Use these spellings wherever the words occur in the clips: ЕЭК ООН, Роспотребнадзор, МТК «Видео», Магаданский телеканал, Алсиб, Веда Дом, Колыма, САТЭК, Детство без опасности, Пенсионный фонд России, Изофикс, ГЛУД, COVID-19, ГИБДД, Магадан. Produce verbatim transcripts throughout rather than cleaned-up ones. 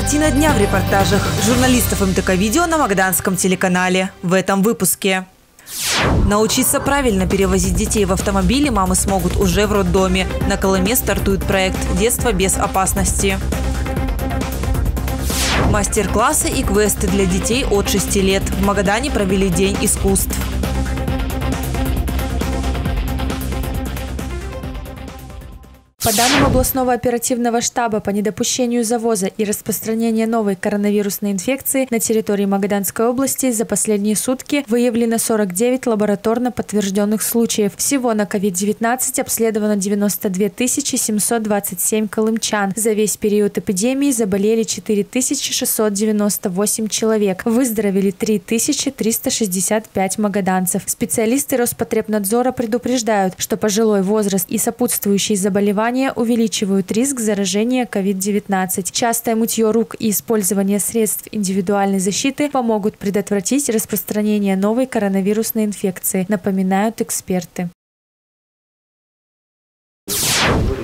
Картина дня в репортажах журналистов МТК «Видео» на Магаданском телеканале в этом выпуске. Научиться правильно перевозить детей в автомобиле мамы смогут уже в роддоме. На Колыме стартует проект «Детство без опасности». Мастер-классы и квесты для детей от шести лет. В Магадане провели День искусств. По данным областного оперативного штаба по недопущению завоза и распространения новой коронавирусной инфекции на территории Магаданской области за последние сутки выявлено сорок девять лабораторно подтвержденных случаев. Всего на ковид девятнадцать обследовано девяносто две тысячи семьсот двадцать семь колымчан. За весь период эпидемии заболели четыре тысячи шестьсот девяносто восемь человек. Выздоровели три тысячи триста шестьдесят пять магаданцев. Специалисты Роспотребнадзора предупреждают, что пожилой возраст и сопутствующие заболевания увеличивают риск заражения ковид девятнадцать. Частое мытье рук и использование средств индивидуальной защиты помогут предотвратить распространение новой коронавирусной инфекции, напоминают эксперты.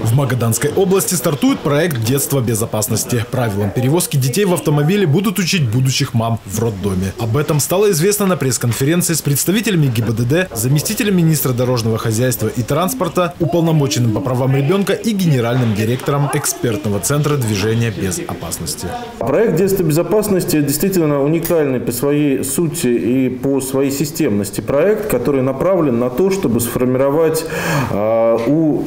В Магаданской области стартует проект «Детство без опасности». Правилам перевозки детей в автомобиле будут учить будущих мам в роддоме. Об этом стало известно на пресс-конференции с представителями ГИБДД, заместителем министра дорожного хозяйства и транспорта, уполномоченным по правам ребенка и генеральным директором экспертного центра движения без опасности. Проект «Детство без опасности» действительно уникальный по своей сути и по своей системности проект, который направлен на то, чтобы сформировать э, у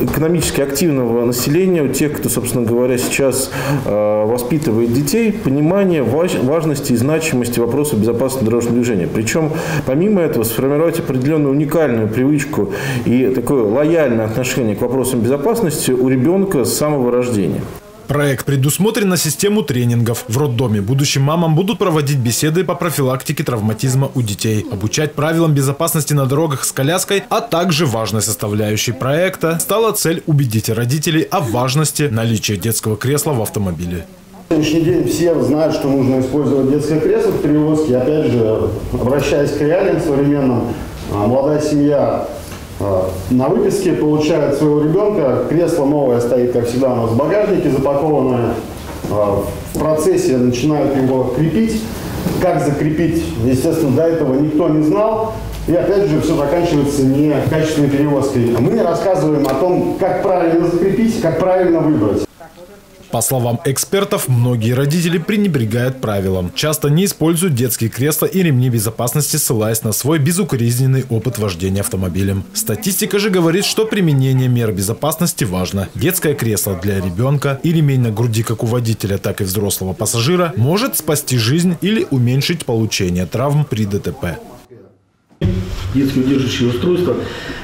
экономически активного населения, у тех, кто, собственно говоря, сейчас э, воспитывает детей, понимание важ, важности и значимости вопроса безопасности дорожного движения. Причем, помимо этого, сформировать определенную уникальную привычку и такое лояльное отношение к вопросам безопасности у ребенка с самого рождения. Проект предусмотрен на систему тренингов. В роддоме будущим мамам будут проводить беседы по профилактике травматизма у детей, обучать правилам безопасности на дорогах с коляской, а также важной составляющей проекта стала цель убедить родителей о важности наличия детского кресла в автомобиле. На сегодняшний день все знают, что нужно использовать детское кресло в перевозке. Опять же, обращаясь к реалиям современным, молодая семья на выписке получает своего ребенка. Кресло новое стоит, как всегда, у нас в багажнике, запакованное. В процессе начинают его крепить. Как закрепить, естественно, до этого никто не знал. И опять же, все заканчивается некачественной перевозкой. Мы рассказываем о том, как правильно закрепить, как правильно выбрать. По словам экспертов, многие родители пренебрегают правилам. Часто не используют детские кресла и ремни безопасности, ссылаясь на свой безукоризненный опыт вождения автомобилем. Статистика же говорит, что применение мер безопасности важно. Детское кресло для ребенка и ремень на груди как у водителя, так и взрослого пассажира может спасти жизнь или уменьшить получение травм при ДТП. Детские удерживающие устройства.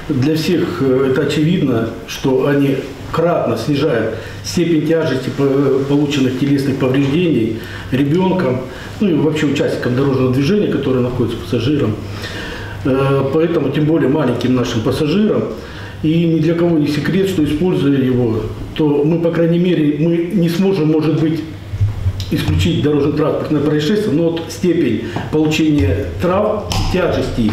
Для всех это очевидно, что они кратно снижают степень тяжести полученных телесных повреждений ребенком, ну и вообще участникам дорожного движения, которые находятся пассажиром. Поэтому, тем более маленьким нашим пассажирам, и ни для кого не секрет, что используя его, то мы, по крайней мере, мы не сможем, может быть, исключить дорожно-транспортное происшествие, но вот степень получения травм и тяжестей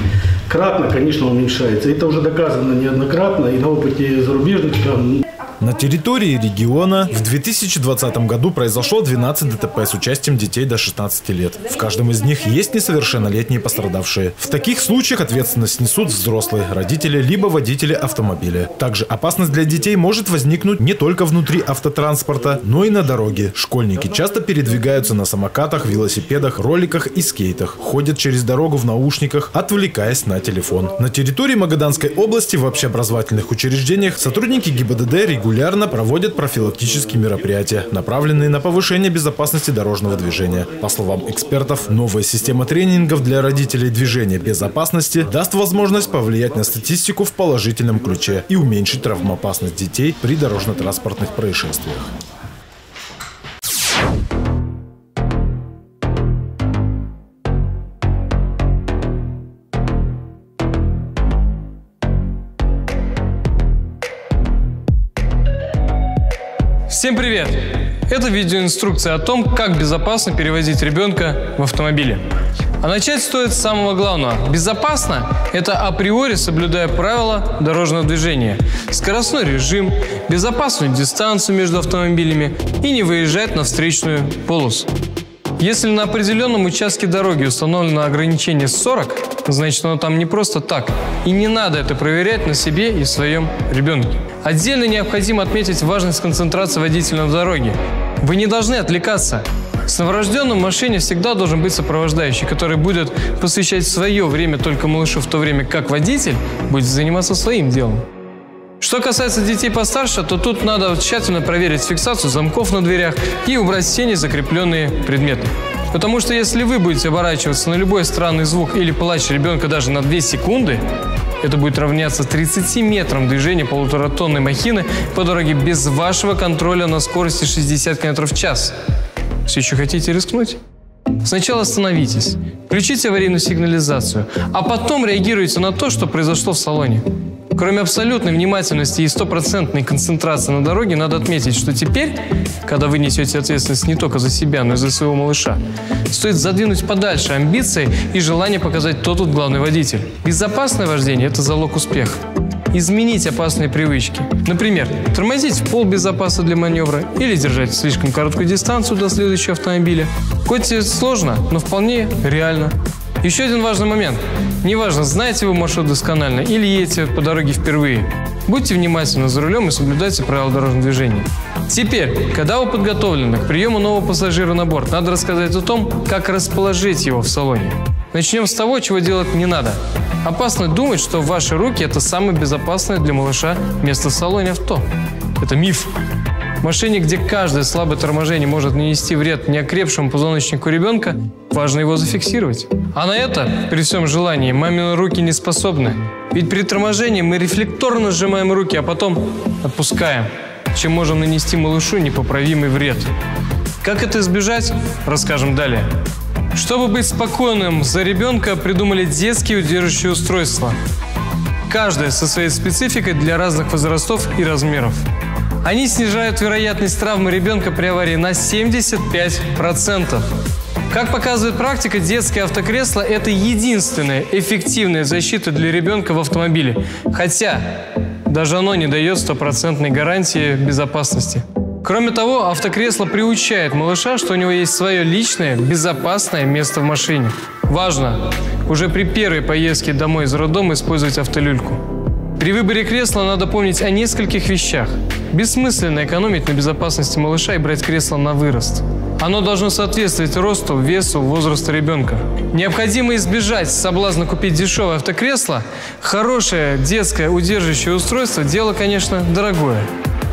кратно, конечно, уменьшается. Это уже доказано неоднократно и на опыте зарубежных стран. На территории региона в две тысячи двадцатом году произошло двенадцать ДТП с участием детей до шестнадцати лет. В каждом из них есть несовершеннолетние пострадавшие. В таких случаях ответственность несут взрослые, родители либо водители автомобиля. Также опасность для детей может возникнуть не только внутри автотранспорта, но и на дороге. Школьники часто передвигаются на самокатах, велосипедах, роликах и скейтах, ходят через дорогу в наушниках, отвлекаясь на телефон. На территории Магаданской области в общеобразовательных учреждениях сотрудники ГИБДД регулярно Регулярно проводят профилактические мероприятия, направленные на повышение безопасности дорожного движения. По словам экспертов, новая система тренингов для родителей движения безопасности даст возможность повлиять на статистику в положительном ключе и уменьшить травмоопасность детей при дорожно-транспортных происшествиях. Всем привет! Это видеоинструкция о том, как безопасно перевозить ребенка в автомобиле. А начать стоит с самого главного. Безопасно – это априори соблюдая правила дорожного движения, скоростной режим, безопасную дистанцию между автомобилями и не выезжать на встречную полосу. Если на определенном участке дороги установлено ограничение сорок, значит оно там не просто так, и не надо это проверять на себе и своем ребенке. Отдельно необходимо отметить важность концентрации водителя на дороге. Вы не должны отвлекаться. С новорожденным в машине всегда должен быть сопровождающий, который будет посвящать свое время только малышу, в то время как водитель будет заниматься своим делом. Что касается детей постарше, то тут надо тщательно проверить фиксацию замков на дверях и убрать все незакрепленные предметы. Потому что если вы будете оборачиваться на любой странный звук или плач ребенка даже на две секунды, это будет равняться тридцати метрам движения полуторатонной махины по дороге без вашего контроля на скорости шестьдесят километров в час. Все еще хотите рискнуть? Сначала остановитесь, включите аварийную сигнализацию, а потом реагируйте на то, что произошло в салоне. Кроме абсолютной внимательности и стопроцентной концентрации на дороге, надо отметить, что теперь, когда вы несете ответственность не только за себя, но и за своего малыша, стоит задвинуть подальше амбиции и желание показать, кто тут главный водитель. Безопасное вождение – это залог успеха. Изменить опасные привычки. Например, тормозить в пол без запаса для маневра или держать слишком короткую дистанцию до следующего автомобиля. Хоть и сложно, но вполне реально. Еще один важный момент. Неважно, знаете вы маршрут досконально или едете по дороге впервые. Будьте внимательны за рулем и соблюдайте правила дорожного движения. Теперь, когда вы подготовлены к приему нового пассажира на борт, надо рассказать о том, как расположить его в салоне. Начнем с того, чего делать не надо. Опасно думать, что ваши руки – это самое безопасное для малыша место в салоне авто. Это миф. В машине, где каждое слабое торможение может нанести вред неокрепшему позвоночнику ребенка, важно его зафиксировать. А на это, при всем желании, мамины руки не способны. Ведь при торможении мы рефлекторно сжимаем руки, а потом отпускаем, чем можем нанести малышу непоправимый вред. Как это избежать, расскажем далее. Чтобы быть спокойным за ребенка, придумали детские удерживающие устройства. Каждое со своей спецификой для разных возрастов и размеров. Они снижают вероятность травмы ребенка при аварии на семьдесят пять процентов. Как показывает практика, детское автокресло – это единственная эффективная защита для ребенка в автомобиле. Хотя даже оно не дает стопроцентной гарантии безопасности. Кроме того, автокресло приучает малыша, что у него есть свое личное, безопасное место в машине. Важно уже при первой поездке домой из роддома использовать автолюльку. При выборе кресла надо помнить о нескольких вещах. Бессмысленно экономить на безопасности малыша и брать кресло на вырост. Оно должно соответствовать росту, весу, возрасту ребенка. Необходимо избежать соблазна купить дешевое автокресло. Хорошее детское удерживающее устройство – дело, конечно, дорогое.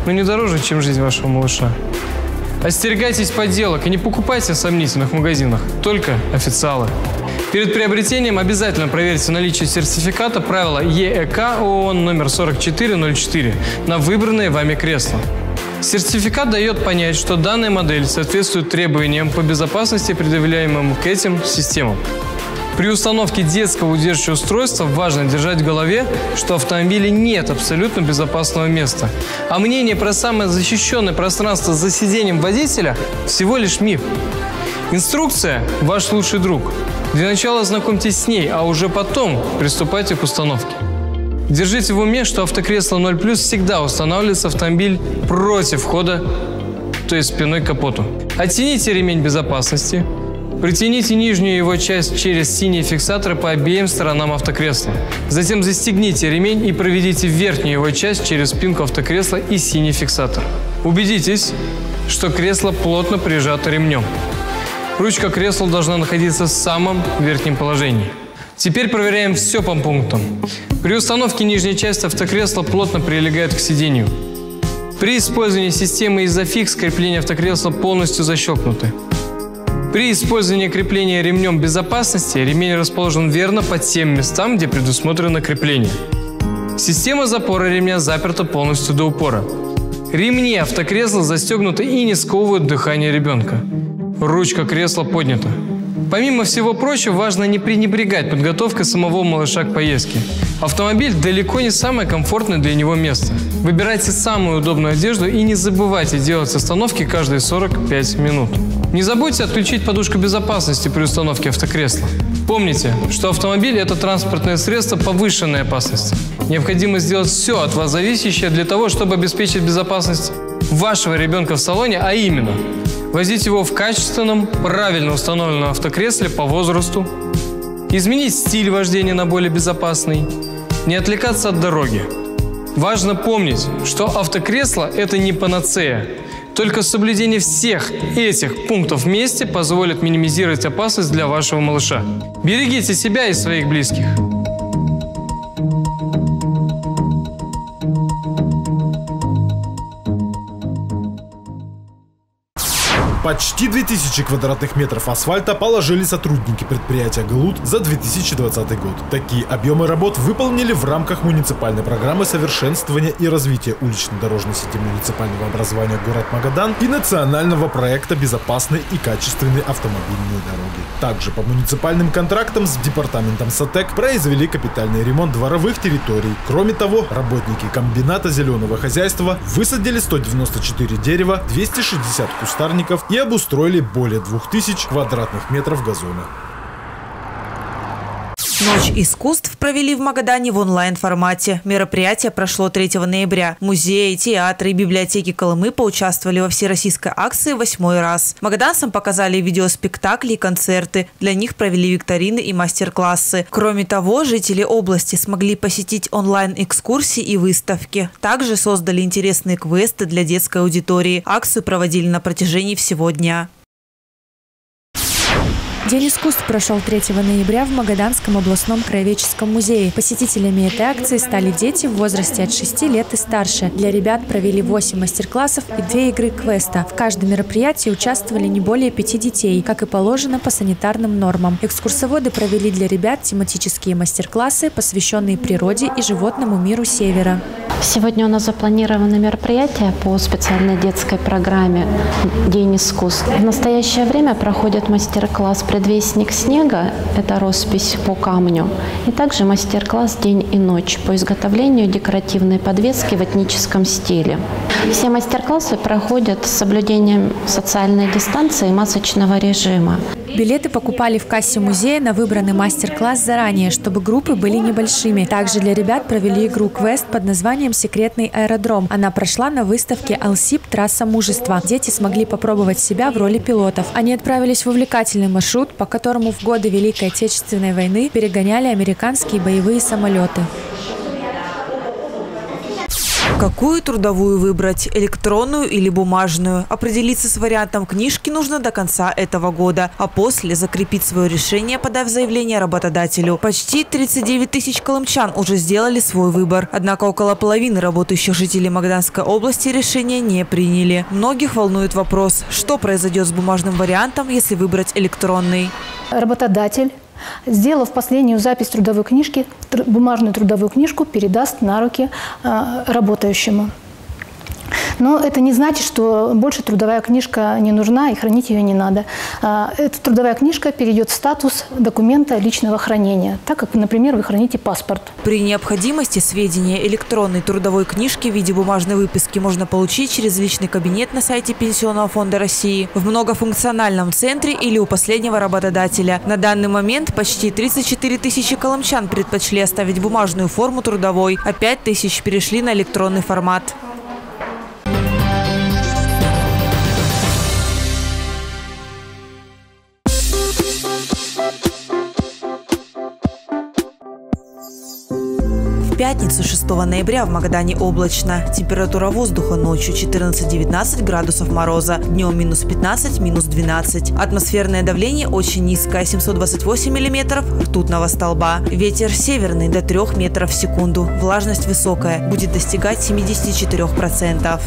Но не дороже, чем жизнь вашего малыша. Остерегайтесь подделок и не покупайте в сомнительных магазинах, только официалы. Перед приобретением обязательно проверьте наличие сертификата правила ЕЭК ООН номер сорок четыре ноль четыре на выбранное вами кресло. Сертификат дает понять, что данная модель соответствует требованиям по безопасности, предъявляемым к этим системам. При установке детского удерживающего устройства важно держать в голове, что в автомобиле нет абсолютно безопасного места. А мнение про самое защищенное пространство за сиденьем водителя – всего лишь миф. Инструкция – ваш лучший друг. Для начала ознакомьтесь с ней, а уже потом приступайте к установке. Держите в уме, что автокресло ноль плюс всегда устанавливается автомобиль против хода, то есть спиной к капоту. Оттяните ремень безопасности. Притяните нижнюю его часть через синие фиксаторы по обеим сторонам автокресла. Затем застегните ремень и проведите верхнюю его часть через спинку автокресла и синий фиксатор. Убедитесь, что кресло плотно прижато ремнем. Ручка кресла должна находиться в самом верхнем положении. Теперь проверяем все по пунктам. При установке нижняя часть автокресла плотно прилегает к сиденью. При использовании системы изофикс крепления автокресла полностью защелкнуты. При использовании крепления ремнем безопасности ремень расположен верно по тем местам, где предусмотрено крепление. Система запора ремня заперта полностью до упора. Ремни автокресла застегнуты и не сковывают дыхание ребенка. Ручка кресла поднята. Помимо всего прочего, важно не пренебрегать подготовкой самого малыша к поездке. Автомобиль далеко не самое комфортное для него место. Выбирайте самую удобную одежду и не забывайте делать остановки каждые сорок пять минут. Не забудьте отключить подушку безопасности при установке автокресла. Помните, что автомобиль – это транспортное средство повышенной опасности. Необходимо сделать все от вас зависящее для того, чтобы обеспечить безопасность вашего ребенка в салоне, а именно возить его в качественном, правильно установленном автокресле по возрасту, изменить стиль вождения на более безопасный, не отвлекаться от дороги. Важно помнить, что автокресло – это не панацея. Только соблюдение всех этих пунктов вместе позволит минимизировать опасность для вашего малыша. Берегите себя и своих близких. Почти две тысячи квадратных метров асфальта положили сотрудники предприятия ГЛУД за две тысячи двадцатый год. Такие объемы работ выполнили в рамках муниципальной программы совершенствования и развития улично-дорожной сети муниципального образования город Магадан и национального проекта «Безопасные и качественные автомобильные дороги». Также по муниципальным контрактам с департаментом САТЭК произвели капитальный ремонт дворовых территорий. Кроме того, работники комбината зеленого хозяйства высадили сто девяносто четыре дерева, двести шестьдесят кустарников и обустроили более двух тысяч квадратных метров газона. Ночь искусств провели в Магадане в онлайн-формате. Мероприятие прошло третьего ноября. Музеи, театры и библиотеки Колымы поучаствовали во всероссийской акции восьмой раз. Магаданцам показали видеоспектакли и концерты. Для них провели викторины и мастер-классы. Кроме того, жители области смогли посетить онлайн-экскурсии и выставки. Также создали интересные квесты для детской аудитории. Акцию проводили на протяжении всего дня. День искусств прошел третьего ноября в Магаданском областном краеведческом музее. Посетителями этой акции стали дети в возрасте от шести лет и старше. Для ребят провели восемь мастер-классов и две игры квеста. В каждом мероприятии участвовали не более пяти детей, как и положено по санитарным нормам. Экскурсоводы провели для ребят тематические мастер-классы, посвященные природе и животному миру Севера. Сегодня у нас запланировано мероприятие по специальной детской программе «День искусств». В настоящее время проходит мастер-класс «Предвестник снега» – это роспись по камню. И также мастер-класс «День и ночь» по изготовлению декоративной подвески в этническом стиле. Все мастер-классы проходят с соблюдением социальной дистанции и масочного режима. Билеты покупали в кассе музея на выбранный мастер-класс заранее, чтобы группы были небольшими. Также для ребят провели игру «Квест» под названием «Секретный аэродром». Она прошла на выставке «Алсиб. Трасса мужества». Дети смогли попробовать себя в роли пилотов. Они отправились в увлекательный маршрут, по которому в годы Великой Отечественной войны перегоняли американские боевые самолеты. Какую трудовую выбрать – электронную или бумажную? Определиться с вариантом книжки нужно до конца этого года, а после закрепить свое решение, подав заявление работодателю. Почти тридцать девять тысяч колымчан уже сделали свой выбор. Однако около половины работающих жителей Магаданской области решения не приняли. Многих волнует вопрос, что произойдет с бумажным вариантом, если выбрать электронный. Работодатель, сделав последнюю запись трудовой книжки, бумажную трудовую книжку передаст на руки работающему. Но это не значит, что больше трудовая книжка не нужна и хранить ее не надо. Эта трудовая книжка перейдет в статус документа личного хранения, так как, например, вы храните паспорт. При необходимости сведения электронной трудовой книжки в виде бумажной выписки можно получить через личный кабинет на сайте Пенсионного фонда России, в многофункциональном центре или у последнего работодателя. На данный момент почти тридцать четыре тысячи колымчан предпочли оставить бумажную форму трудовой, а пять тысяч перешли на электронный формат. В пятницу шестого ноября в Магадане облачно. Температура воздуха ночью четырнадцать-девятнадцать градусов мороза, днем минус пятнадцать, минус двенадцать. Атмосферное давление очень низкое, семьсот двадцать восемь миллиметров ртутного столба. Ветер северный до трёх метров в секунду. Влажность высокая, будет достигать семидесяти четырёх процентов.